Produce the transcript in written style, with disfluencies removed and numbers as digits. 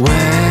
Where